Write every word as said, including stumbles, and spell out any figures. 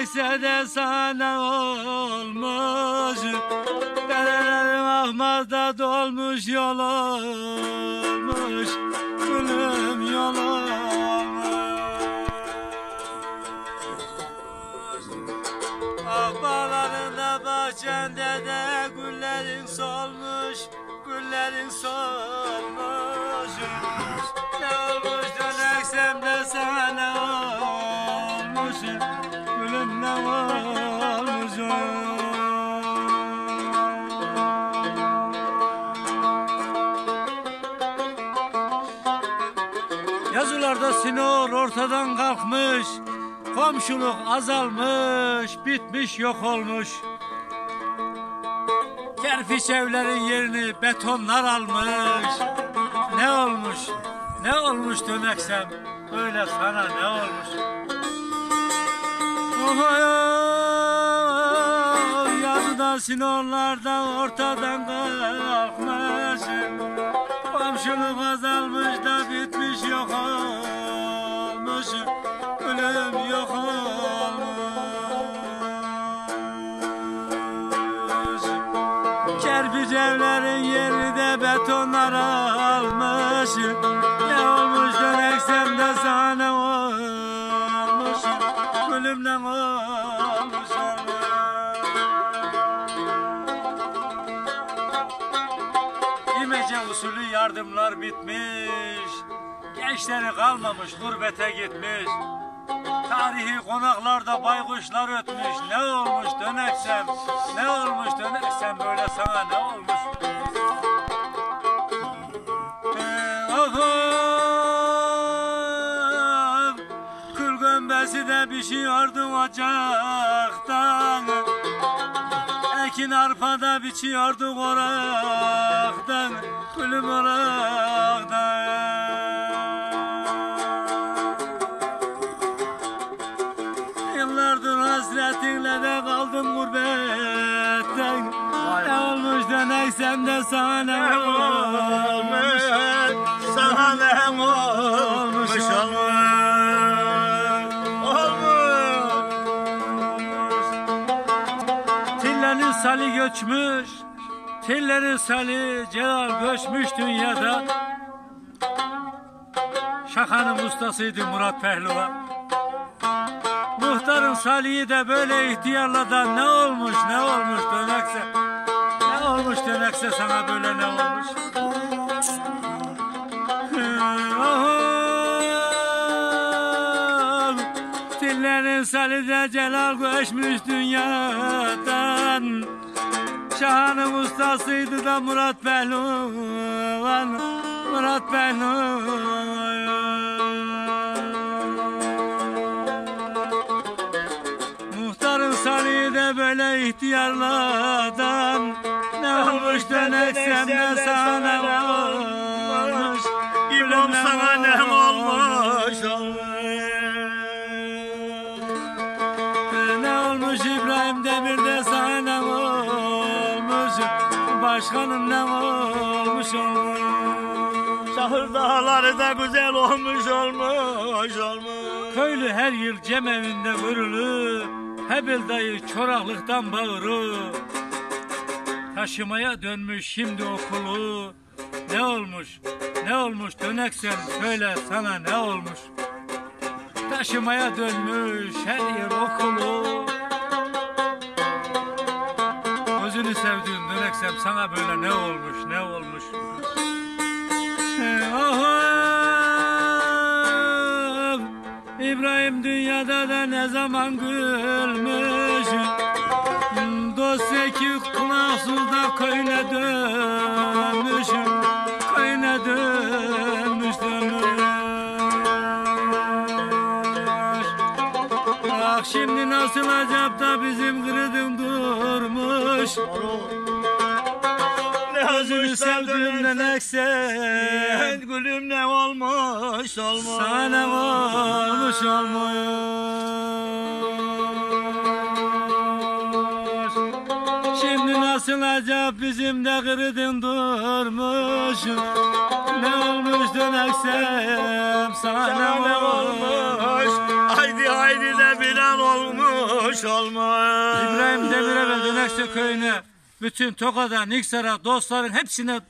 Gelse de sana olmuş, derelerim ahmaz da dolmuş, yol olmuş, gülüm yol olmuş. Ahbalarında bahçende de güllerin solmuş, güllerin solmuş. Ne olmuş döneksem de sana olmuş, gülüm ne olmuş o? Yazılarda sinor ortadan kalkmış, komşuluk azalmış, bitmiş yok olmuş. Kerpiç evlerin yerini betonlar almış. Ne olmuş, ne olmuş döneksem, öyle sana ne olmuş? Ohoy, yazıda sinorlarda ortadan kalkmış, komşuluk azalmış da bitmiş yok olmuş, ölüm yok olmuş. Kerpiç evlerin yerini de betonlar almış. Ne olmuş döneksem de sana olmuş, ölümden olmuş olmuş. İmece usulü yardımlar bitmiş, gençleri kalmamış gurbete gitmiş, tarihi konaklarda baykuşlar ötmüş. Ne olmuş döneksem, ne olmuş döneksem, böyle sana ne olmuş? Ee, of of, kül gömbesi de pişiyordu ocaktan, ekin arpada biçiyordu oraktan, gülüm oraktan. Yıllardır hasretinle de kaldım gurbetten. Ne olmuş döneksem de sana ne olmuş, sana ne olmuş olmuş. Sali göçmüş, tillerin sali celal göçmüş dünyada. Şakanın ustasıydı Murat Pehlivan. Muhtarın saliyi de böyle ihtiyarla da ne olmuş, ne olmuş dönekse, ne olmuş dönekse sana böyle ne olmuş? Tillerin sali de celal göçmüş dünyadan. Şahan'ın ustasıydı da Murat Pehlivan, Murat Pehlivan. Muhtarın sali de böyle ihtiyarlardan. Ne olmuş döneksem de sana ne olmuş, İbrahim sana ne olmuş olmuş. İbrahim Demir de sana ne olmuş, başkanım ne olmuş olmuş. Şahır dağları da güzel olmuş olmuş olmuş. Köylü her yıl cem evinde vurulur, Hebil dayı çoraklıktan bağırır. Taşımaya dönmüş şimdi okulu, ne olmuş, ne olmuş döneksem söyle sana ne olmuş. Taşımaya dönmüş her yıl okulu, gözünü sevdiğim döneksem sana böyle ne olmuş, ne olmuş? Oho, İbrahim dünyada da ne zaman gülmüş, dosya ki kulaksızda köyüne dönmüş, köyüne dönmüş dönmüş. Bak şimdi nasıl acaba da bizim kırdım durmuş. Gözünü sevdim döneksem, gülüm ne olmuş olmuş, sana ne olmuş olmuş. Şimdi nasıl acaba bizim de kırdım durmuş. Ne olmuş döneksem sana ne olmuş, haydi haydi de bilen olmuş. boş olmaz. İbrahim Demir'e ve Dönekçe köyüne, bütün Toka'da, Niksar'a, dostların hepsine